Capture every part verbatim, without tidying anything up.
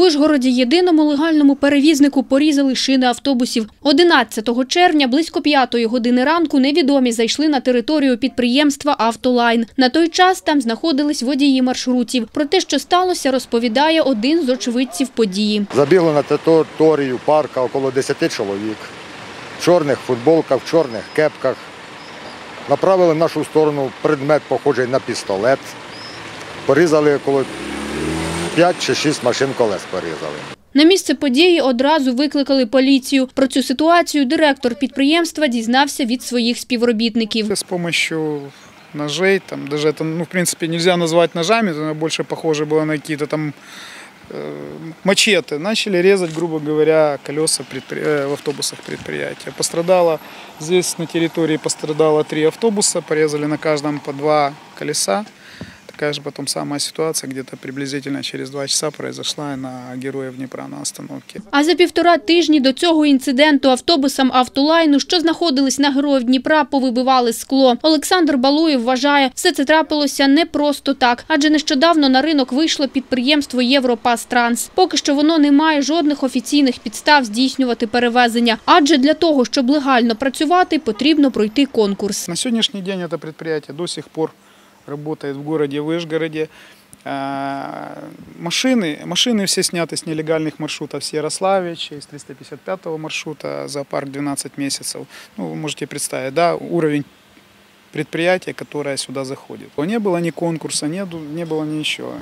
Вишгороді єдиному легальному перевізнику порізали шини автобусів. одинадцятого червня близько п'ятої години ранку невідомі зайшли на територію підприємства «Авто-Лайн». На той час там знаходились водії маршрутів. Про те, що сталося, розповідає один з очевидців події. Забігло на територію парку около десяти чоловік. В чорних футболках, в чорних кепках. Направили в нашу сторону предмет, похожий на пістолет. Порізали около п'ять чи шість машин, колес порізали. На місце події одразу викликали поліцію. Про цю ситуацію директор підприємства дізнався від своїх співробітників. З допомогою ножей, там, даже это, ну, в принципі, не можна назвати ножами, вона більше схожа була на якісь там мачете. Начали резать, грубо говоря, колеса в автобусах предприятия. Пострадало, здесь на территории пострадало три автобуса, порезали на каждом по два колеса. Такая же потом самая ситуация где-то приблизительно через два часа произошла на Героїв Дніпра на остановке. А за півтора тижні до цього інциденту автобусам «Авто-Лайну», що знаходились на Героїв Дніпра, повибивали скло. Олександр Балуєв вважає, все це трапилося не просто так, адже нещодавно на ринок вийшло підприємство «ЄвроПасТранс». Поки що воно не має жодних офіційних підстав здійснювати перевезення, адже для того, щоб легально працювати, потрібно пройти конкурс. На сьогоднішній день це підприємство до сих пор работает в городе Вышгороде. Машины, машины все сняты с нелегальных маршрутов с Ярославича, из триста пятьдесят пятого маршрута, зоопарк двенадцать месяцев. Ну, вы можете представить, да, уровень предприятия, которое сюда заходит. Не было ни конкурса, не, не было ничего.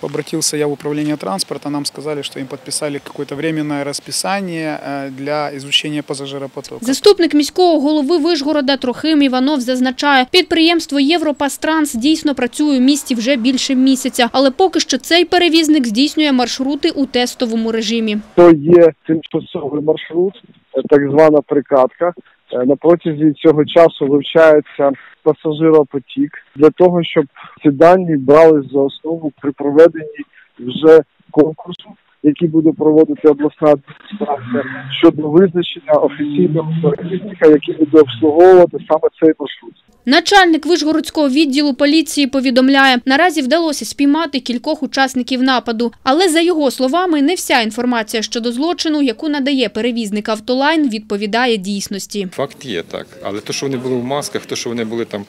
Обратился я в управление транспорта, нам сказали, что им подписали какое-то временное расписание для изучения пассажиропотока. Заступник міського голови Вишгорода Трохим Іванов зазначає, підприємство «ЄвроПасТранс» дійсно працює в місті вже більше місяця, але поки що цей перевізник здійснює маршрути у тестовому режимі. То є тимчасовий маршрут, так звана прикатка. На протязі цього часу вивчається пасажиропотік для того, щоб ці дані брались за основу при проведенні вже конкурсу, який буде проводити обласна адміністрація щодо визначення офіційного перевізника, який буде обслуговувати саме цей маршрут. Начальник Вишгородського відділу поліції повідомляє, наразі вдалося спіймати кількох учасників нападу. Але, за його словами, не вся інформація щодо злочину, яку надає перевізник «Авто-Лайн», відповідає дійсності. Факт є, так. Але те, що вони були в масках, те, що вони були там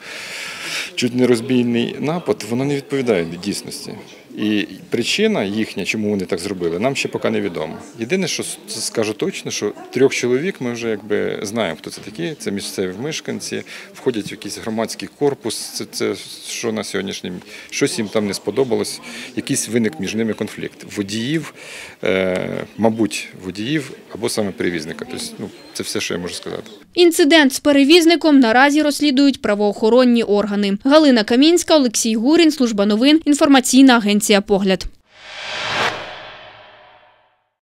чуть не розбійний напад, воно не відповідає дійсності. І причина їхня, чому вони так зробили, нам ще поки не відомо. Єдине, що скажу точно, що трьох чоловік ми вже якби знаємо, хто це такі. Це місцеві мешканці, входять в якийсь громадський корпус. Це, це що на сьогоднішній щось їм там не сподобалось. Якийсь виник між ними конфлікт водіїв, е, мабуть, водіїв або саме перевізника. Тобто, ну, це все, що я можу сказати. Інцидент з перевізником наразі розслідують правоохоронні органи. Галина Камінська, Олексій Гурін, служба новин, інформаційна агенція «Погляд».